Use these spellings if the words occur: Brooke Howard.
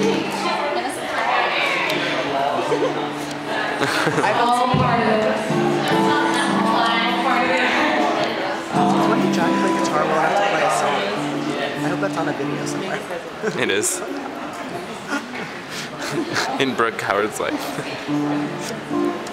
I've all part of this. So when John play guitar, we'll have to play a song. I hope that's on a video somewhere. It is. In Brooke Howard's life.